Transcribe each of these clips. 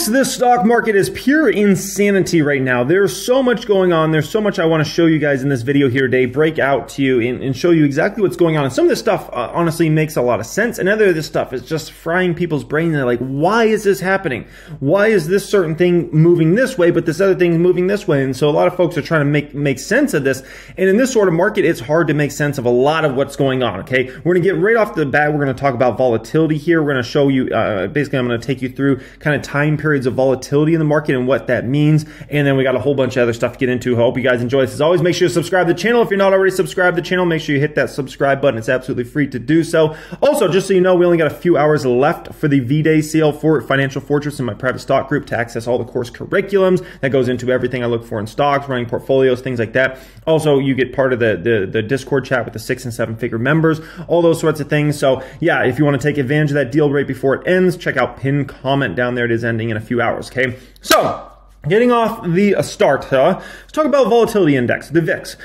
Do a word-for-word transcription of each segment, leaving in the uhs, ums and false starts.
Folks, this stock market is pure insanity right now. There's so much going on. There's so much I want to show you guys in this video here today, break out to you and, and show you exactly what's going on. And some of this stuff uh, honestly makes a lot of sense. And other of this stuff is just frying people's brain. They're like, why is this happening? Why is this certain thing moving this way, but this other thing is moving this way? And so a lot of folks are trying to make, make sense of this. And in this sort of market, it's hard to make sense of a lot of what's going on, okay? We're going to get right off the bat. We're going to talk about volatility here. We're going to show you, uh, basically I'm going to take you through kind of time periods of volatility in the market and what that means, and then we got a whole bunch of other stuff to get into. I hope you guys enjoy this. As always, make sure you subscribe to the channel. If you're not already subscribed to the channel, make sure you hit that subscribe button. It's absolutely free to do so. Also, just so you know, we only got a few hours left for the V-Day sale for Financial Fortress in my private stock group to access all the course curriculums that goes into everything I look for in stocks, running portfolios, things like that. Also, you get part of the, the, the Discord chat with the six and seven figure members, all those sorts of things. So yeah, if you want to take advantage of that deal right before it ends, check out pinned comment down there. It is ending in a few hours, okay? So, getting off the start, huh? Let's talk about volatility index, the V I X.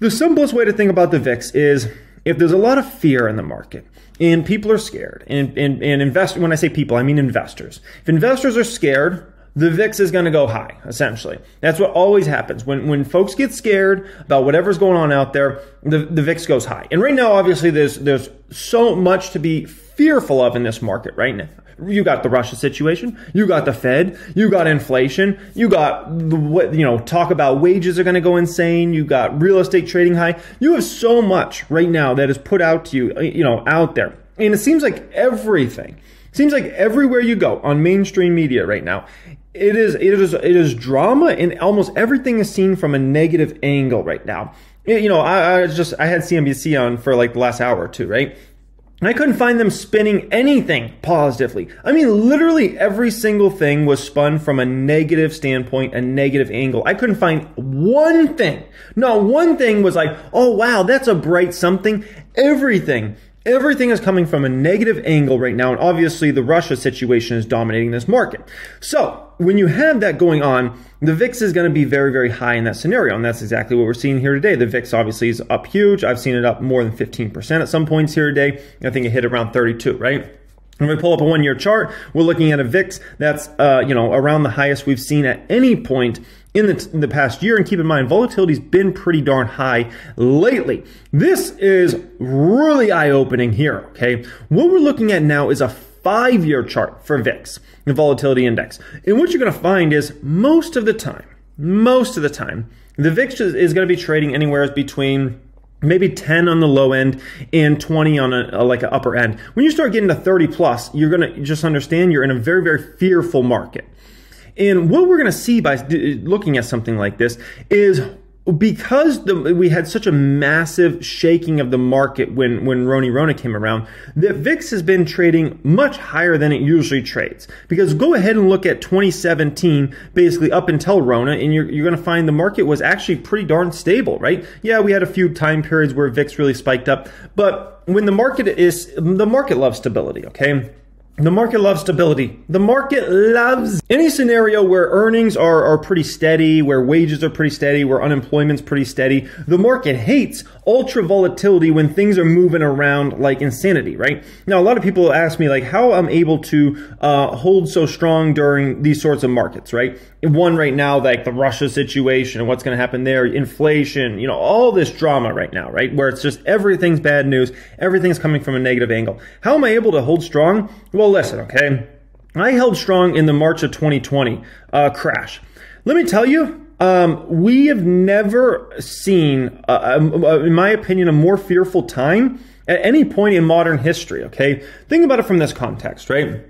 The simplest way to think about the V I X is if there's a lot of fear in the market and people are scared, and, and, and invest, when I say people, I mean investors. If investors are scared, the V I X is going to go high, essentially. That's what always happens. When when folks get scared about whatever's going on out there, the, the V I X goes high. And right now, obviously, there's there's so much to be fearful of in this market right now. You got the Russia situation, you got the Fed, you got inflation, you got the, what, you know, talk about wages are going to go insane, you got real estate trading high. You have so much right now that is put out to you, you know, out there. And it seems like everything, seems like everywhere you go on mainstream media right now, it is, it is, it is drama, and almost everything is seen from a negative angle right now. You know, I, I just, I had C N B C on for like the last hour or two, right? And I couldn't find them spinning anything positively. I mean, literally every single thing was spun from a negative standpoint, a negative angle. I couldn't find one thing. Not one thing was like, oh, wow, that's a bright something. Everything. Everything is coming from a negative angle right now. And obviously, the Russia situation is dominating this market. So when you have that going on, the V I X is going to be very, very high in that scenario. And that's exactly what we're seeing here today. The V I X obviously is up huge. I've seen it up more than fifteen percent at some points here today. I think it hit around thirty-two, right? When we pull up a one-year chart, we're looking at a V I X that's, uh, you know, around the highest we've seen at any point in the, in the past year. And keep in mind, volatility's been pretty darn high lately. This is really eye-opening here, okay? What we're looking at now is a five-year chart for V I X, the volatility index. And what you're going to find is most of the time, most of the time, the V I X is going to be trading anywhere between maybe ten on the low end and twenty on a, a like an upper end. When you start getting to thirty plus, you're going to just understand you're in a very, very fearful market. And what we're going to see by looking at something like this is, because the, we had such a massive shaking of the market when, when Roni Rona came around, the V I X has been trading much higher than it usually trades. Because go ahead and look at twenty seventeen, basically up until Rona, and you're, you're going to find the market was actually pretty darn stable, right? Yeah, we had a few time periods where V I X really spiked up, but when the market is, the market loves stability, okay? The market loves stability. The market loves any scenario where earnings are, are pretty steady, where wages are pretty steady, where unemployment's pretty steady. The market hates ultra volatility when things are moving around like insanity, right? Now, a lot of people ask me like how I'm able to uh, hold so strong during these sorts of markets, right? One right now, like the Russia situation and what's going to happen there, inflation, you know, all this drama right now, right? Where it's just everything's bad news, everything's coming from a negative angle. How am I able to hold strong? Well, Well, listen, okay, I held strong in the March of twenty twenty uh, crash. Let me tell you, um, we have never seen, uh, in my opinion, a more fearful time at any point in modern history, okay? Think about it from this context, right?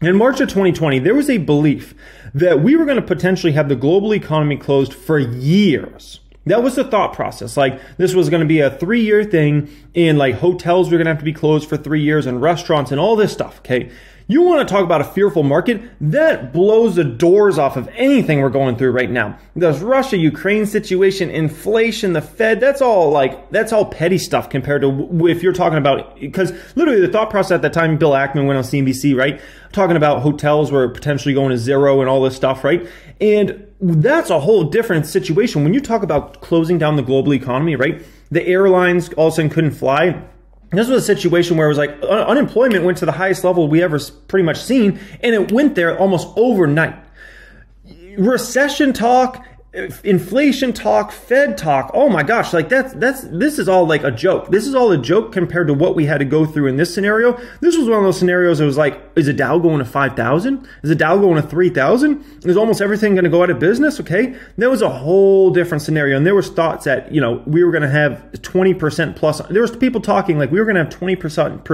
In March of twenty twenty, there was a belief that we were going to potentially have the global economy closed for years. That was the thought process. Like, this was going to be a three-year thing, and like hotels were going to have to be closed for three years and restaurants and all this stuff, okay? You want to talk about a fearful market? That blows the doors off of anything we're going through right now. This Russia-Ukraine situation, inflation, the Fed, that's all like, that's all petty stuff compared to if you're talking about, because literally the thought process at that time, Bill Ackman went on C N B C, right? Talking about hotels were potentially going to zero and all this stuff, right? And that's a whole different situation. When you talk about closing down the global economy, right? The airlines all of a sudden couldn't fly. This was a situation where it was like un unemployment went to the highest level we ever pretty much seen, and it went there almost overnight. recession talk, inflation talk, Fed talk. Oh my gosh, like that's, that's, this is all like a joke. This is all a joke compared to what we had to go through in this scenario. This was one of those scenarios that was like, is a Dow going to five thousand? Is a Dow going to three thousand? Is almost everything going to go out of business? Okay. There was a whole different scenario. And there was thoughts that, you know, we were going to have twenty percent plus. There was people talking like we were going to have twenty percent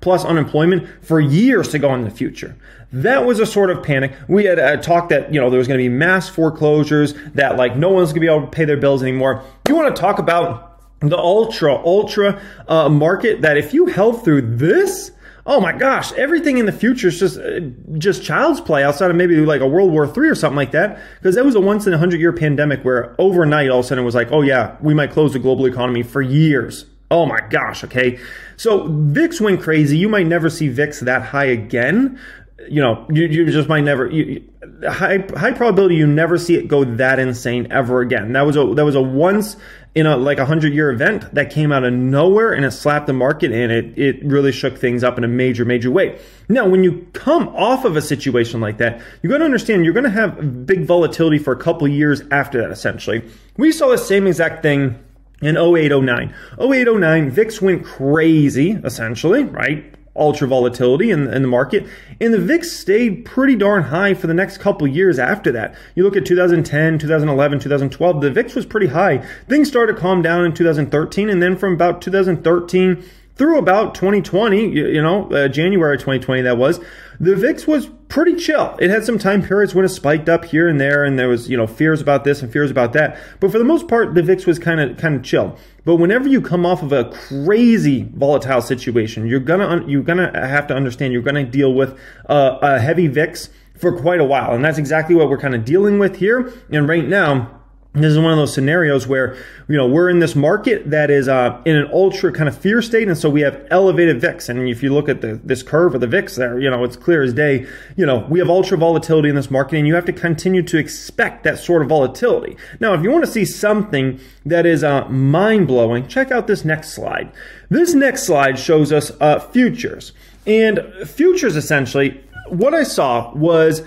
plus unemployment for years to go in the future. That was a sort of panic. We had a talk that, you know, there was going to be mass foreclosures, that like no one's gonna be able to pay their bills anymore. You wanna talk about the ultra, ultra uh, market that if you held through this, oh my gosh, everything in the future is just uh, just child's play outside of maybe like a World War Three or something like that. Because that was a once in a hundred year pandemic where overnight all of a sudden it was like, oh yeah, we might close the global economy for years. Oh my gosh, okay. So V I X went crazy. You might never see V I X that high again. You know, you, you just might never, you, high, high probability you never see it go that insane ever again. That was a, that was a once in a, like a hundred year event that came out of nowhere and it slapped the market and it, it really shook things up in a major, major way. Now, when you come off of a situation like that, you got to understand you're going to have big volatility for a couple of years after that, essentially. We saw the same exact thing in oh eight oh nine. oh eight oh nine, V I X went crazy, essentially, right? Ultra volatility in, in the market, and the V I X stayed pretty darn high for the next couple years after that. You look at two thousand ten, two thousand eleven, two thousand twelve, the V I X was pretty high. Things started to calm down in two thousand thirteen, and then from about two thousand thirteen through about twenty twenty, you, you know, uh, January twenty twenty, that was, the V I X was pretty chill. It had some time periods when it spiked up here and there, and there was, you know, fears about this and fears about that. But for the most part, the V I X was kind of kind of chill. But whenever you come off of a crazy volatile situation, you're gonna you're gonna have to understand you're gonna deal with uh, a heavy V I X for quite a while, and that's exactly what we're kind of dealing with here. And right now, this is one of those scenarios where, you know, we're in this market that is uh, in an ultra kind of fear state. And so we have elevated V I X. And if you look at the, this curve of the V I X there, you know, it's clear as day, you know, we have ultra volatility in this market and you have to continue to expect that sort of volatility. Now, if you want to see something that is uh, mind blowing, check out this next slide. This next slide shows us uh, futures, and futures, essentially what I saw was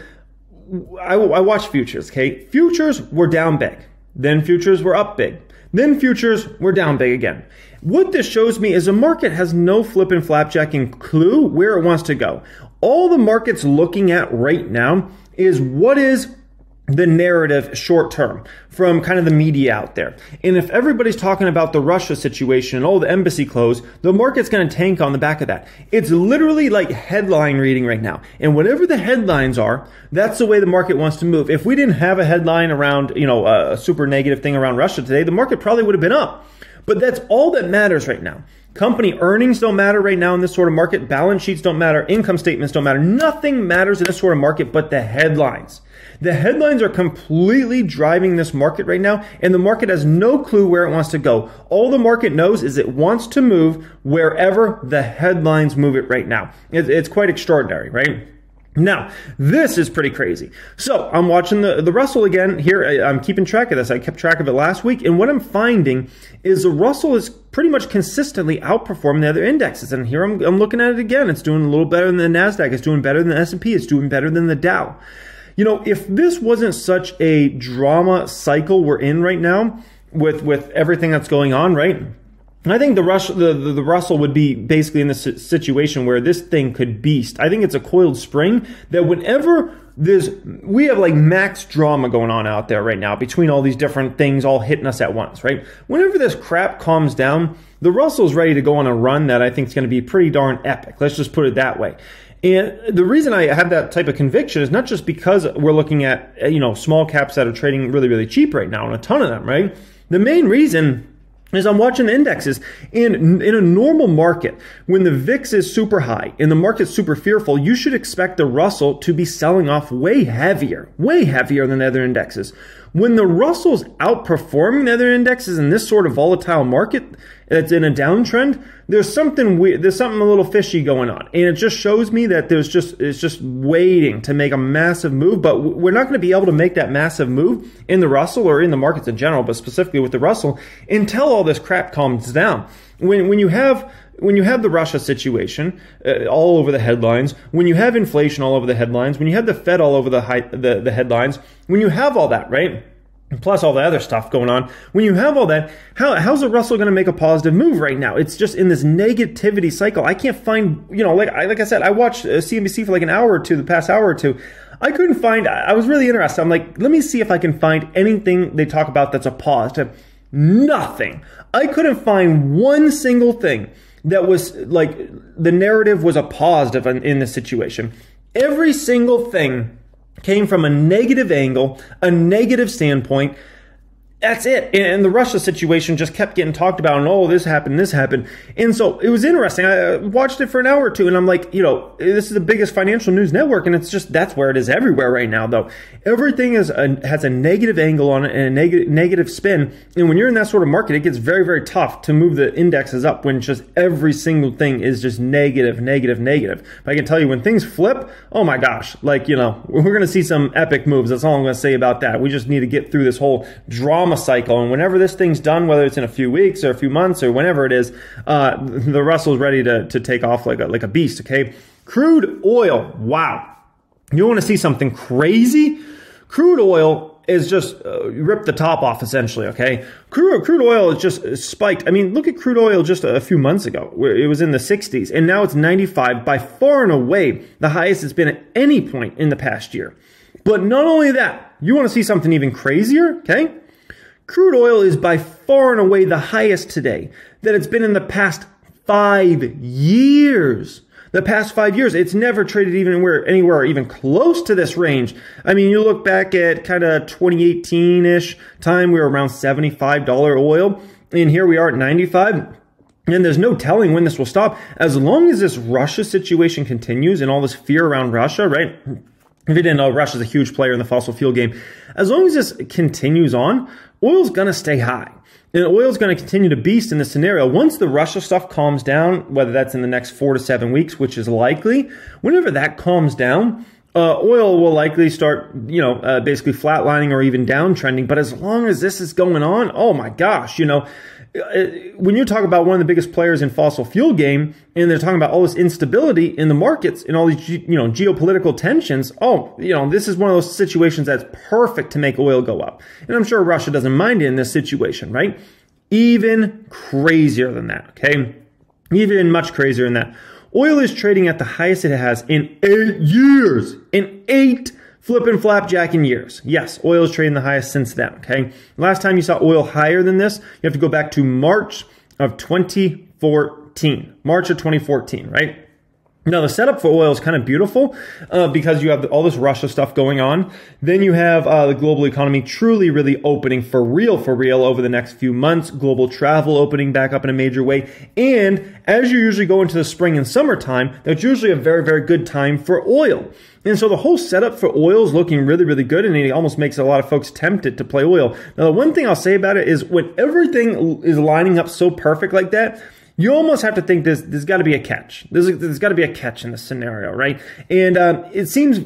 I, I watched futures. Okay. Futures were down big. Then futures were up big. Then futures were down big again. What this shows me is the market has no flip and flapjacking clue where it wants to go. All the market's looking at right now is what is the narrative short term from kind of the media out there. And if everybody's talking about the Russia situation, oh, the embassy closed, the market's going to tank on the back of that. It's literally like headline reading right now. And whatever the headlines are, that's the way the market wants to move. If we didn't have a headline around, you know, a super negative thing around Russia today, the market probably would have been up. But that's all that matters right now. Company earnings don't matter right now in this sort of market. Balance sheets don't matter. Income statements don't matter. Nothing matters in this sort of market but the headlines. The headlines are completely driving this market right now, and the market has no clue where it wants to go. All the market knows is it wants to move wherever the headlines move it right now. It's quite extraordinary, right? Now, this is pretty crazy. So I'm watching the, the Russell again here. I, I'm keeping track of this. I kept track of it last week. And what I'm finding is the Russell is pretty much consistently outperforming the other indexes. And here I'm, I'm looking at it again. It's doing a little better than the NASDAQ. It's doing better than the S and P. It's doing better than the Dow. You know, if this wasn't such a drama cycle we're in right now with, with everything that's going on, right? And I think the, Rush, the, the, the Russell would be basically in this situation where this thing could beast. I think it's a coiled spring that whenever there's, we have like max drama going on out there right now between all these different things all hitting us at once, right? Whenever this crap calms down, the Russell's ready to go on a run that I think is going to be pretty darn epic. Let's just put it that way. And the reason I have that type of conviction is not just because we're looking at, you know, small caps that are trading really, really cheap right now, and a ton of them, right? The main reason is I'm watching the indexes, and in a normal market, when the V I X is super high and the market's super fearful, you should expect the Russell to be selling off way heavier, way heavier than other indexes. When the Russell's outperforming the other indexes in this sort of volatile market that's in a downtrend, there's something weird, there's something a little fishy going on, and it just shows me that there's just it's just waiting to make a massive move. But we're not going to be able to make that massive move in the Russell or in the markets in general, but specifically with the Russell, until all this crap calms down. When when you have When you have the Russia situation uh, all over the headlines, when you have inflation all over the headlines, when you have the Fed all over the, high, the, the headlines, when you have all that, right? And plus all the other stuff going on. When you have all that, how, how's the Russell going to make a positive move right now? It's just in this negativity cycle. I can't find, you know, like I, like I said, I watched uh, C N B C for like an hour or two, the past hour or two. I couldn't find, I, I was really interested. I'm like, let me see if I can find anything they talk about that's a positive. Nothing. I couldn't find one single thing that was like the narrative was a positive in, in this situation. Every single thing came from a negative angle, a negative standpoint. That's it. And the Russia situation just kept getting talked about, and oh, this happened, this happened. And so it was interesting. I watched it for an hour or two, and I'm like, you know, this is the biggest financial news network, and it's just, that's where it is everywhere right now, though. Everything is a, has a negative angle on it and a negative, negative spin. And when you're in that sort of market, it gets very, very tough to move the indexes up when just every single thing is just negative, negative, negative. But I can tell you, when things flip, oh my gosh, like, you know, we're going to see some epic moves. That's all I'm going to say about that. We just need to get through this whole drama cycle, and whenever this thing's done, whether it's in a few weeks or a few months or whenever it is, uh, the Russell's ready to, to take off like a, like a beast, okay? Crude oil, wow. You want to see something crazy? Crude oil is just uh, ripped the top off, essentially, okay? Crude, crude oil is just spiked. I mean, look at crude oil just a few months ago. It was in the sixties, and now it's ninety-five, by far and away the highest it's been at any point in the past year. But not only that, you want to see something even crazier, okay? Crude oil is by far and away the highest today that it's been in the past five years. The past five years, it's never traded even anywhere, anywhere even close to this range. I mean, you look back at kind of twenty eighteen-ish time, we were around seventy-five dollars oil, and here we are at ninety-five dollars. And there's no telling when this will stop. As long as this Russia situation continues and all this fear around Russia, right? If you didn't know, Russia's a huge player in the fossil fuel game. As long as this continues on, oil's going to stay high. And oil's going to continue to beast in this scenario. Once the Russia stuff calms down, whether that's in the next four to seven weeks, which is likely, whenever that calms down, uh, oil will likely start, you know, uh, basically flatlining or even downtrending. But as long as this is going on, oh my gosh, you know, when you talk about one of the biggest players in fossil fuel game, and they're talking about all this instability in the markets and all these, you know, geopolitical tensions, oh, you know, this is one of those situations that's perfect to make oil go up. And I'm sure Russia doesn't mind it in this situation, right? Even crazier than that, okay? Even much crazier than that. Oil is trading at the highest it has in eight years. In eight flipping flapjack in years. Yes, oil is trading the highest since then, okay? Last time you saw oil higher than this, you have to go back to March of twenty fourteen. March of twenty fourteen, right? Now, the setup for oil is kind of beautiful uh, because you have all this Russia stuff going on. Then you have uh, the global economy truly really opening for real, for real over the next few months. Global travel opening back up in a major way. And as you usually go into the spring and summertime, that's usually a very, very good time for oil. And so the whole setup for oil is looking really, really good, and it almost makes a lot of folks tempted to play oil. Now, the one thing I'll say about it is when everything is lining up so perfect like that, you almost have to think there's, there's got to be a catch. There's, there's got to be a catch in this scenario, right? And um, it seems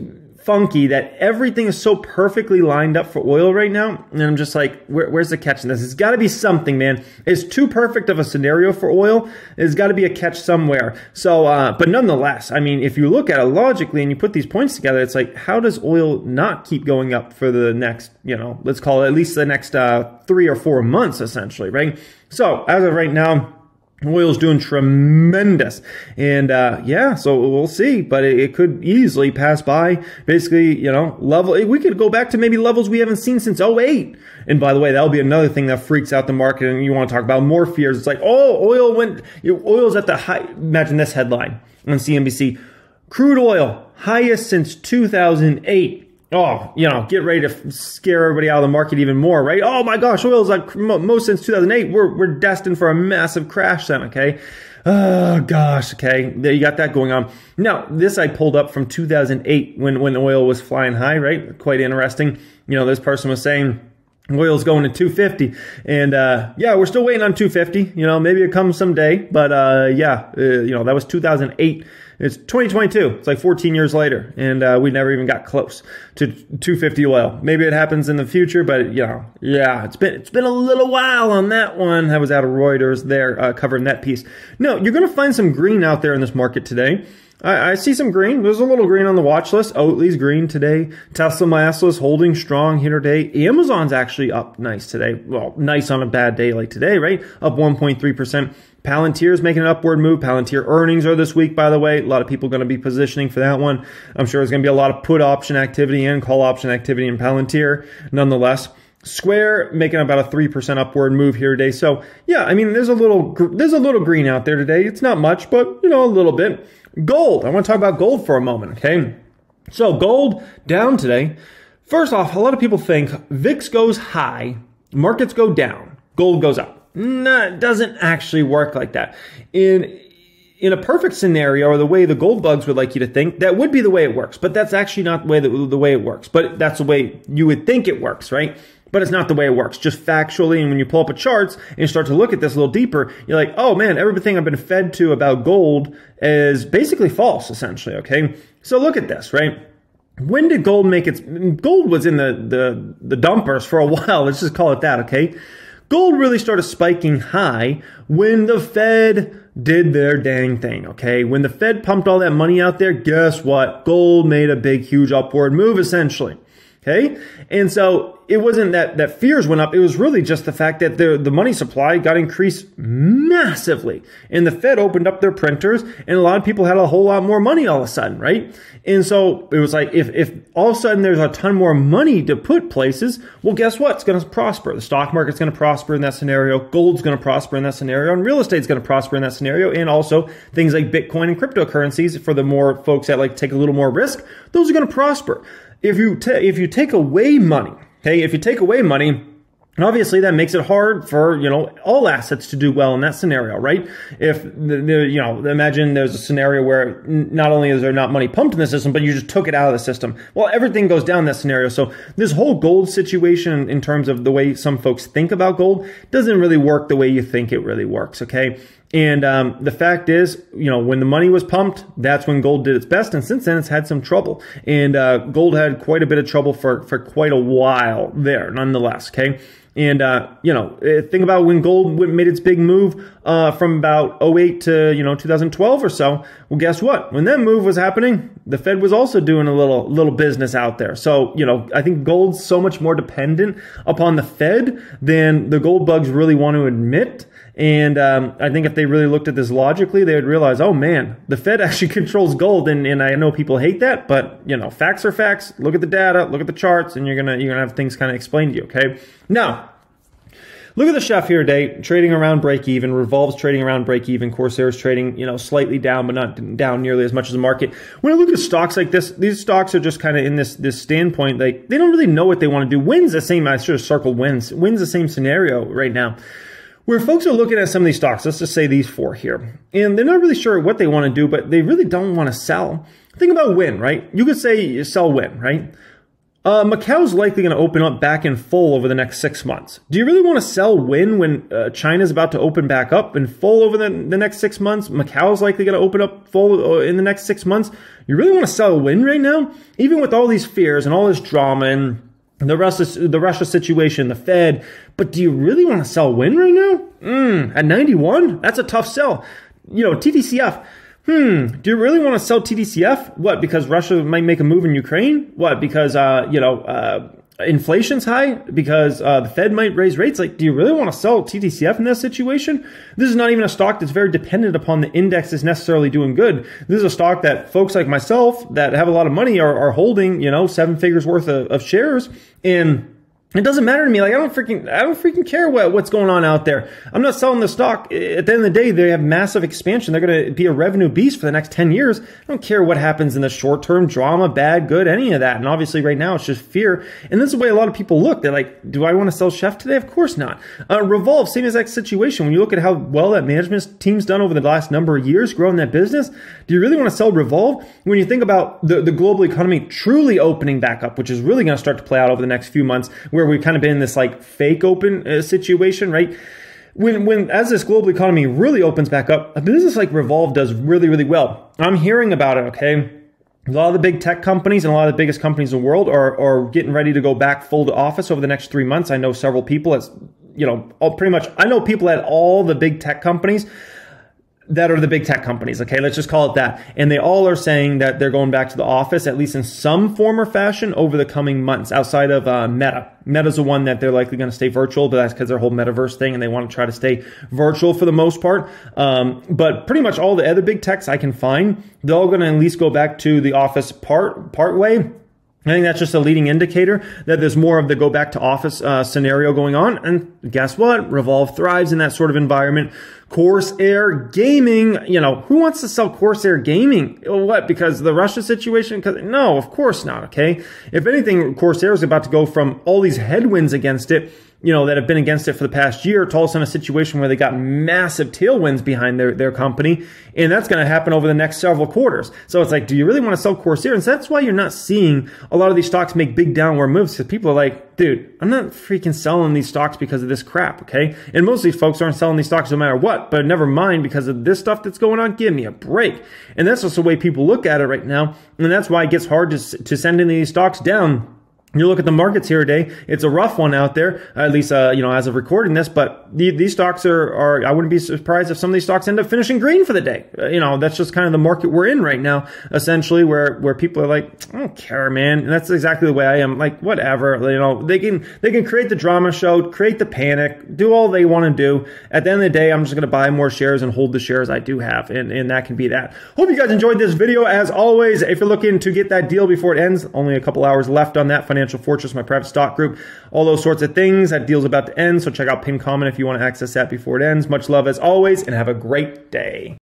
funky that everything is so perfectly lined up for oil right now. And I'm just like, where, where's the catch in this? There's got to be something, man. It's too perfect of a scenario for oil. There's got to be a catch somewhere. So, uh, but nonetheless, I mean, if you look at it logically and you put these points together, it's like, how does oil not keep going up for the next, you know, let's call it at least the next uh, three or four months, essentially, right? So as of right now, oil's doing tremendous, and uh, yeah, so we'll see, but it, it could easily pass by, basically, you know, level, we could go back to maybe levels we haven't seen since oh eight, and by the way, that'll be another thing that freaks out the market, and you want to talk about more fears. It's like, oh, oil went, oil's at the high, imagine this headline on C N B C, crude oil, highest since two thousand eight. Oh, you know, get ready to scare everybody out of the market even more, right? Oh my gosh, oil's like most since two thousand eight. We're, we're destined for a massive crash then, okay? Oh gosh, okay. You got that going on. Now, this I pulled up from two thousand eight when, when oil was flying high, right? Quite interesting. You know, this person was saying, Oil's going to two fifty, and uh, yeah, we're still waiting on two fifty. You know, maybe it comes someday, but uh, yeah, uh, you know, that was two thousand eight. It's twenty twenty-two. It's like fourteen years later, and uh, we never even got close to two fifty oil. Maybe it happens in the future, but you know, yeah, it's been it's been a little while on that one. I was out of Reuters there uh, covering that piece. No, you're gonna find some green out there in this market today. I see some green. There's a little green on the watch list. Oatly's green today. Tesla Maslow's holding strong here today. Amazon's actually up nice today. Well, nice on a bad day like today, right? Up one point three percent. Palantir's making an upward move. Palantir earnings are this week, by the way. A lot of people going to be positioning for that one. I'm sure there's going to be a lot of put option activity and call option activity in Palantir nonetheless. Square making about a three percent upward move here today. So, yeah, I mean, there's a little there's a little green out there today. It's not much, but, you know, a little bit. Gold. I want to talk about gold for a moment, okay? So, gold down today. First off, a lot of people think V I X goes high, markets go down, gold goes up. No, it doesn't actually work like that. In In a perfect scenario, or the way the gold bugs would like you to think, that would be the way it works. But that's actually not the way, that, the way it works. But that's the way you would think it works, right? But it's not the way it works, just factually. And when you pull up a charts and you start to look at this a little deeper, you're like, oh man, everything I've been fed to about gold is basically false, essentially, okay? So look at this, right? When did gold make its... Gold was in the, the, the dumpers for a while. Let's just call it that, okay? Gold really started spiking high when the Fed did their dang thing, okay? When the Fed pumped all that money out there, guess what? Gold made a big, huge upward move, essentially. Okay? And so it wasn't that, that fears went up. It was really just the fact that the, the money supply got increased massively. And the Fed opened up their printers, and a lot of people had a whole lot more money all of a sudden, right? And so it was like, if, if all of a sudden there's a ton more money to put places, well, guess what? It's going to prosper. The stock market's going to prosper in that scenario. Gold's going to prosper in that scenario. And real estate's going to prosper in that scenario. And also things like Bitcoin and cryptocurrencies, for the more folks that like to take a little more risk, those are going to prosper. If you, if you take away money, okay, if you take away money, and obviously that makes it hard for, you know, all assets to do well in that scenario, right? If, you know, imagine there's a scenario where not only is there not money pumped in the system, but you just took it out of the system. Well, everything goes down in that scenario. So this whole gold situation, in terms of the way some folks think about gold, doesn't really work the way you think it really works, okay? And um, the fact is, you know, when the money was pumped, that's when gold did its best. And since then, it's had some trouble. And uh, gold had quite a bit of trouble for, for quite a while there, nonetheless, okay? And, uh, you know, think about when gold made its big move uh, from about oh eight to, you know, two thousand twelve or so. Well, guess what? When that move was happening, the Fed was also doing a little little business out there. So, you know, I think gold's so much more dependent upon the Fed than the gold bugs really want to admit. And um, I think if they really looked at this logically, they would realize, oh, man, the Fed actually controls gold. And, and I know people hate that, but, you know, facts are facts. Look at the data, look at the charts, and you're going to you're gonna have things kind of explained to you, okay? Now, look at the chef here today, trading around break-even, Revolve's trading around break-even, Corsair's trading, you know, slightly down, but not down nearly as much as the market. When I look at stocks like this, these stocks are just kind of in this this standpoint, like they don't really know what they want to do. Wins the same, I should have circled wins, wins the same scenario right now. Where folks are looking at some of these stocks, let's just say these four here, and they're not really sure what they want to do, but they really don't want to sell. Think about Wynn, right? You could say sell Wynn, right? Uh, Macau's likely going to open up back in full over the next six months. Do you really want to sell Wynn when uh, China's about to open back up in full over the, the next six months? Macau's likely going to open up full in the next six months. You really want to sell Wynn right now? Even with all these fears and all this drama and the Russia, the Russia situation, the Fed. But do you really want to sell Wynn right now? Mm, at ninety-one? That's a tough sell. You know, T D C F. Hmm, do you really want to sell T D C F? What, because Russia might make a move in Ukraine? What, because, uh, you know, uh, inflation's high? Because uh, the Fed might raise rates? Like, do you really want to sell T D C F in this situation? This is not even a stock that's very dependent upon the index is necessarily doing good. This is a stock that folks like myself that have a lot of money are, are holding, you know, seven figures worth of, of shares. And it doesn't matter to me. Like, I don't freaking, I don't freaking care what, what's going on out there. I'm not selling the stock. At the end of the day, they have massive expansion. They're going to be a revenue beast for the next ten years. I don't care what happens in the short term, drama, bad, good, any of that. And obviously right now it's just fear. And this is the way a lot of people look. They're like, do I want to sell Chef today? Of course not. Uh, Revolve, same exact situation. When you look at how well that management team's done over the last number of years growing that business, do you really want to sell Revolve? When you think about the, the global economy truly opening back up, which is really going to start to play out over the next few months, where where we've kind of been in this like fake open uh, situation, right? When, when, as this global economy really opens back up, a business like Revolve does really, really well. I'm hearing about it, okay? A lot of the big tech companies and a lot of the biggest companies in the world are, are getting ready to go back full to office over the next three months. I know several people that's, you know, all, pretty much, I know people at all the big tech companies that are the big tech companies, okay? Let's just call it that. And they all are saying that they're going back to the office, at least in some form or fashion, over the coming months, outside of uh, Meta. Meta's the one that they're likely going to stay virtual, but that's because their whole metaverse thing, and they want to try to stay virtual for the most part. Um, but pretty much all the other big techs I can find, they're all going to at least go back to the office part, part way. I think that's just a leading indicator that there's more of the go back to office uh, scenario going on. And guess what? Revolve thrives in that sort of environment. Corsair Gaming, you know, who wants to sell Corsair Gaming? What, because of the Russia situation? Cause, no, of course not, okay? If anything, Corsair is about to go from all these headwinds against it, you know, that have been against it for the past year, to all of a sudden a situation where they got massive tailwinds behind their, their company, and that's going to happen over the next several quarters. So it's like, do you really want to sell Corsair? And so that's why you're not seeing a lot of these stocks make big downward moves, because people are like, dude, I'm not freaking selling these stocks because of this crap, okay? And most of these folks aren't selling these stocks no matter what, but never mind because of this stuff that's going on, give me a break. And that's just the way people look at it right now, and that's why it gets hard to, to send any of these stocks down. You look at the markets here today, it's a rough one out there, at least, uh, you know, as of recording this, but the, these stocks are, are, I wouldn't be surprised if some of these stocks end up finishing green for the day. Uh, you know, that's just kind of the market we're in right now, essentially, where, where people are like, I don't care, man. And that's exactly the way I am. Like, whatever, you know, they can, they can create the drama show, create the panic, do all they want to do. At the end of the day, I'm just going to buy more shares and hold the shares I do have. And, and that can be that. Hope you guys enjoyed this video. As always, if you're looking to get that deal before it ends, only a couple hours left on that financial Financial Fortress, my private stock group, all those sorts of things. That deal's about to end, so check out pinned comment if you want to access that before it ends. Much love as always, and have a great day.